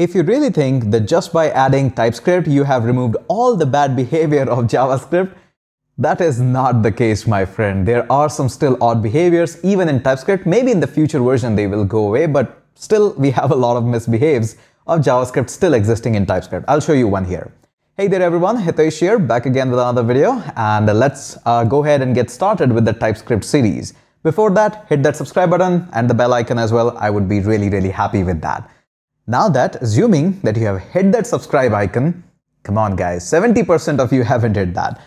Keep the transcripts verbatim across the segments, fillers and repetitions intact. If you really think that just by adding TypeScript you have removed all the bad behavior of JavaScript, that is not the case, my friend. There are some still odd behaviors even in TypeScript. Maybe in the future version they will go away, but still we have a lot of misbehaves of JavaScript still existing in TypeScript. I'll show you one here. Hey there everyone, Hitesh here, back again with another video, and let's uh, go ahead and get started with the TypeScript series. Before that, hit that subscribe button and the bell icon as well. I would be really really happy with that. Now that, assuming that you have hit that subscribe icon, come on guys, seventy percent of you haven't hit that.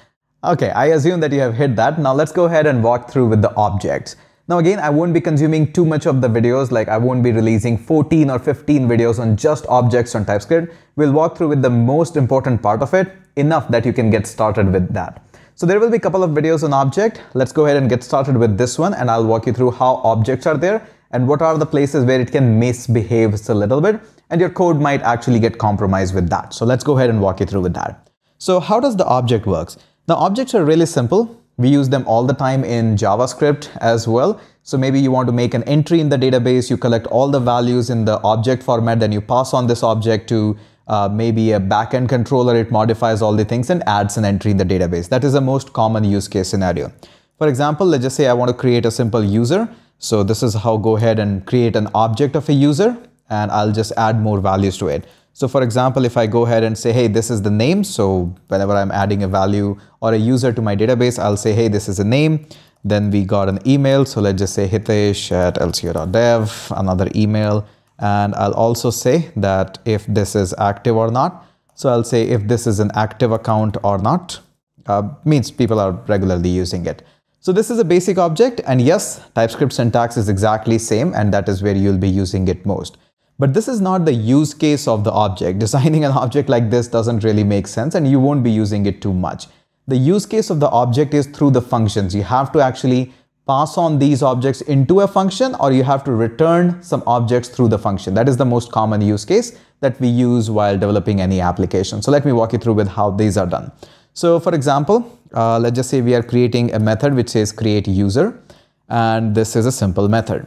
Okay, I assume that you have hit that. Now let's go ahead and walk through with the objects. Now again, I won't be consuming too much of the videos, like I won't be releasing fourteen or fifteen videos on just objects on TypeScript. We'll walk through with the most important part of it, enough that you can get started with that. So there will be a couple of videos on object. Let's go ahead and get started with this one, and I'll walk you through how objects are there and what are the places where it can misbehave just a little bit and your code might actually get compromised with that. So let's go ahead and walk you through with that. So how does the object works? Now objects are really simple. We use them all the time in JavaScript as well. So maybe you want to make an entry in the database, you collect all the values in the object format, then you pass on this object to uh, maybe a backend controller, it modifies all the things and adds an entry in the database. That is the most common use case scenario. For example, let's just say I want to create a simple user. So this is how go ahead and create an object of a user, and I'll just add more values to it. So for example, if I go ahead and say, hey, this is the name. So whenever I'm adding a value or a user to my database, I'll say, hey, this is a name. Then we got an email. So let's just say hitesh at l c o dot dev, another email. And I'll also say that if this is active or not. So I'll say if this is an active account or not, uh, means people are regularly using it. So this is a basic object. And yes, TypeScript syntax is exactly same, and that is where you'll be using it most. But this is not the use case of the object. Designing an object like this doesn't really make sense, and you won't be using it too much. The use case of the object is through the functions. You have to actually pass on these objects into a function, or you have to return some objects through the function. That is the most common use case that we use while developing any application. So let me walk you through with how these are done. So for example, uh, let's just say we are creating a method which says create user, and this is a simple method.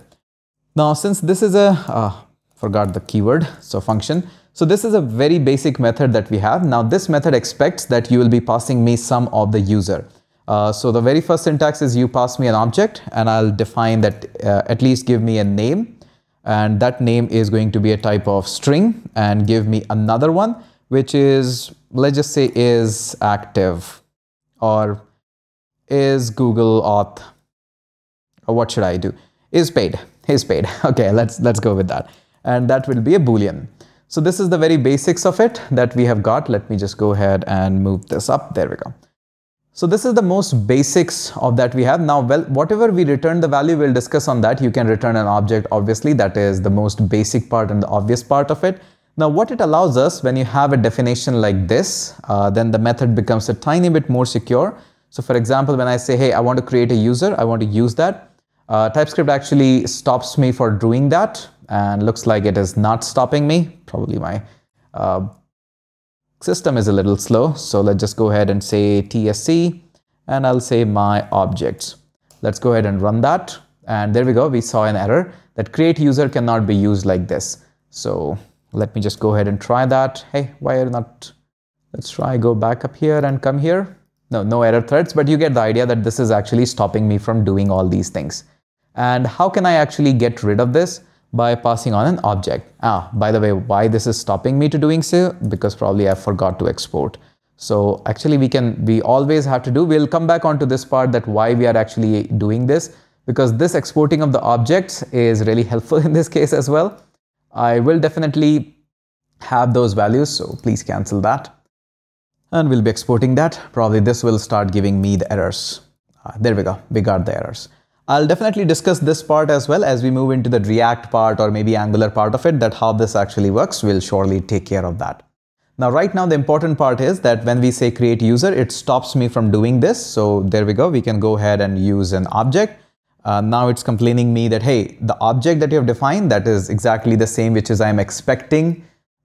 Now, since this is a uh, forgot the keyword, so function. So this is a very basic method that we have. Now this method expects that you will be passing me some of the user. Uh, so the very first syntax is you pass me an object, and I'll define that uh, at least give me a name, and that name is going to be a type of string, and give me another one which is, let's just say, is active or is Google Auth, or what should I do? Is paid, is paid. Okay, let's let's go with that. And that will be a Boolean. So this is the very basics of it that we have got. Let me just go ahead and move this up. There we go. So this is the most basics of that we have. Now, well, whatever we return the value, we'll discuss on that. You can return an object, obviously. That is the most basic part and the obvious part of it. Now, what it allows us, when you have a definition like this, uh, then the method becomes a tiny bit more secure. So for example, when I say, hey, I want to create a user, I want to use that. Uh, TypeScript actually stops me for doing that, and looks like it is not stopping me. Probably my uh, system is a little slow. So let's just go ahead and say T S C, and I'll say my objects. Let's go ahead and run that. And there we go. We saw an error that create user cannot be used like this. So let me just go ahead and try that. Hey, why are you not? Let's try go back up here and come here. No, no error threads, but you get the idea that this is actually stopping me from doing all these things. And how can I actually get rid of this? By passing on an object. Ah, by the way, why this is stopping me to doing so? Because probably I forgot to export. So actually we can, we always have to do, we'll come back onto this part that why we are actually doing this, because this exporting of the objects is really helpful in this case as well. I will definitely have those values, so please cancel that. And we'll be exporting that. Probably this will start giving me the errors. Ah, there we go, we got the errors. I'll definitely discuss this part as well as we move into the React part or maybe Angular part of it, that how this actually works. We'll surely take care of that. Now, right now, the important part is that when we say create user, it stops me from doing this. So there we go. We can go ahead and use an object. Uh, now it's complaining me that, hey, the object that you have defined, that is exactly the same, which is I'm expecting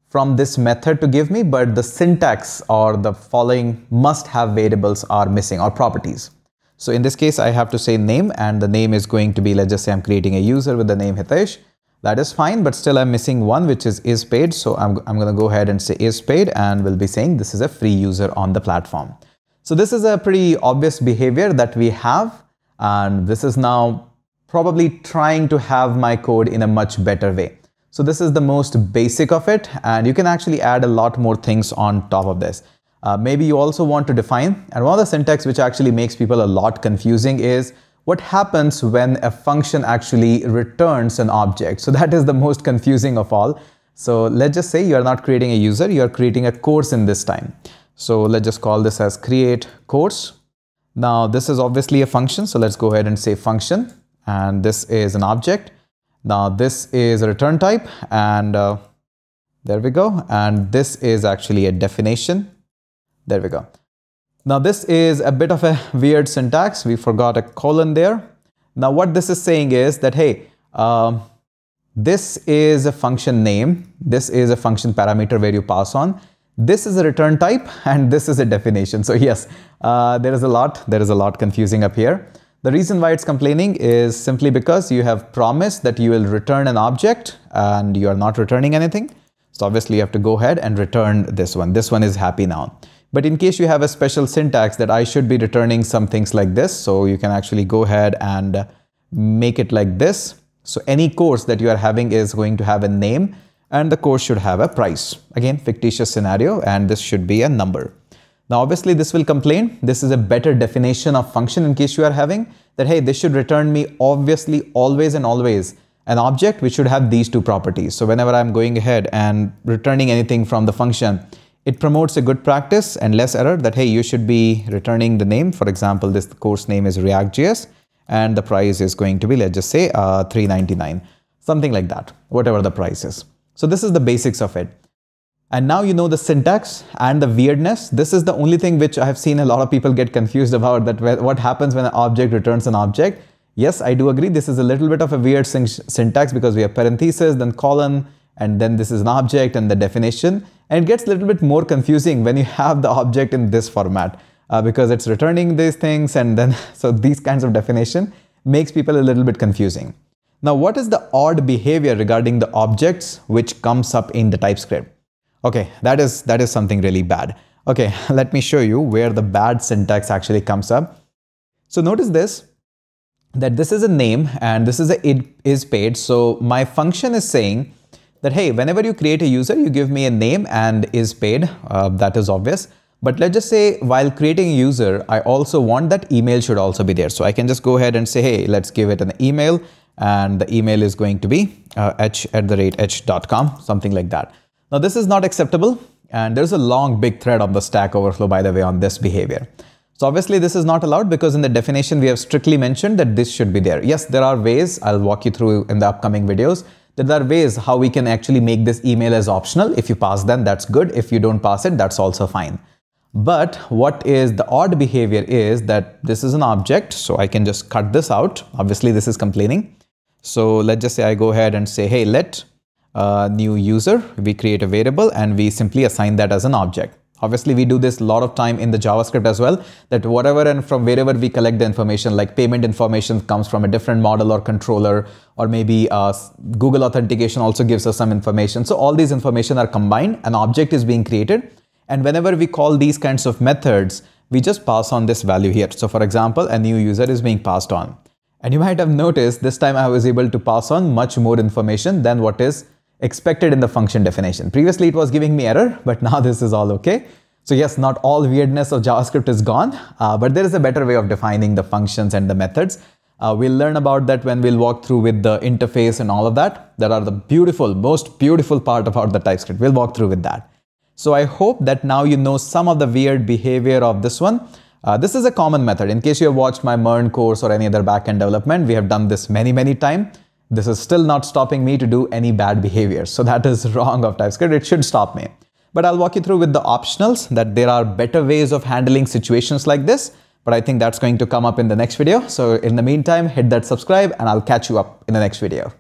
from this method to give me, but the syntax or the following must have variables are missing or properties. So in this case, I have to say name, and the name is going to be, let's just say I'm creating a user with the name Hitesh, That is fine, but still I'm missing one, which is is paid. So I'm, I'm going to go ahead and say is paid, and we'll be saying this is a free user on the platform. So this is a pretty obvious behavior that we have, and this is now probably trying to have my code in a much better way. So this is the most basic of it, and you can actually add a lot more things on top of this. Uh, maybe you also want to define, and one of the syntax which actually makes people a lot confusing is what happens when a function actually returns an object. So that is the most confusing of all. So let's just say you are not creating a user, you are creating a course in this time. So let's just call this as create course. Now this is obviously a function, so let's go ahead and say function, and this is an object. Now this is a return type, and uh, there we go, and this is actually a definition. There we go. Now this is a bit of a weird syntax. We forgot a colon there. Now what this is saying is that, hey, um, this is a function name, this is a function parameter where you pass on, this is a return type, and this is a definition. So yes, uh, there is a lot, there is a lot confusing up here. The reason why it's complaining is simply because you have promised that you will return an object and you are not returning anything. So obviously you have to go ahead and return this one. This one is happy now. But in case you have a special syntax that I should be returning some things like this, so you can actually go ahead and make it like this. So any course that you are having is going to have a name, and the course should have a price. Again, fictitious scenario, and this should be a number. Now obviously this will complain. This is a better definition of function in case you are having that, hey, this should return me obviously always and always an object which should have these two properties. So whenever I'm going ahead and returning anything from the function, it promotes a good practice and less error that, hey, you should be returning the name. For example, this course name is React dot J S and the price is going to be, let's just say uh, three ninety-nine, something like that, whatever the price is. So this is the basics of it. And now you know the syntax and the weirdness. This is the only thing which I have seen a lot of people get confused about, that what happens when an object returns an object. Yes, I do agree. This is a little bit of a weird syntax because we have parentheses, then colon, and then this is an object and the definition. And it gets a little bit more confusing when you have the object in this format uh, because it's returning these things, and then so these kinds of definition makes people a little bit confusing. Now, what is the odd behavior regarding the objects which comes up in the TypeScript? Okay, that is, that is something really bad. Okay, let me show you where the bad syntax actually comes up. So notice this, that this is a name and this is a it is paid. So my function is saying that, hey, whenever you create a user, you give me a name and is paid. Uh, that is obvious. But let's just say while creating a user, I also want that email should also be there. So I can just go ahead and say, hey, let's give it an email. And the email is going to be uh, h at the rate h dot com, something like that. Now, this is not acceptable. And there's a long, big thread on the Stack Overflow, by the way, on this behavior. So obviously, this is not allowed because in the definition, we have strictly mentioned that this should be there. Yes, there are ways. I'll walk you through in the upcoming videos. There are ways how we can actually make this email as optional. If you pass, then that's good. If you don't pass it, that's also fine. But what is the odd behavior is that this is an object. So I can just cut this out. Obviously, this is complaining. So let's just say I go ahead and say, hey, let uh, new user, we create a variable and we simply assign that as an object. Obviously, we do this a lot of time in the JavaScript as well, that whatever and from wherever we collect the information, like payment information comes from a different model or controller, or maybe uh, Google authentication also gives us some information. So all these information are combined, an object is being created. And whenever we call these kinds of methods, we just pass on this value here. So for example, a new user is being passed on. And you might have noticed this time I was able to pass on much more information than what is expected in the function definition. Previously, it was giving me error, but now this is all okay. So yes, not all weirdness of JavaScript is gone, uh, but there is a better way of defining the functions and the methods. Uh, we'll learn about that when we'll walk through with the interface and all of that. That are the beautiful, most beautiful part about the TypeScript. We'll walk through with that. So I hope that now you know some of the weird behavior of this one. Uh, this is a common method. In case you have watched my MERN course or any other backend development, we have done this many, many times. This is still not stopping me to do any bad behavior. So that is wrong of TypeScript. It should stop me. But I'll walk you through with the optionals, that there are better ways of handling situations like this. But I think that's going to come up in the next video. So in the meantime, hit that subscribe and I'll catch you up in the next video.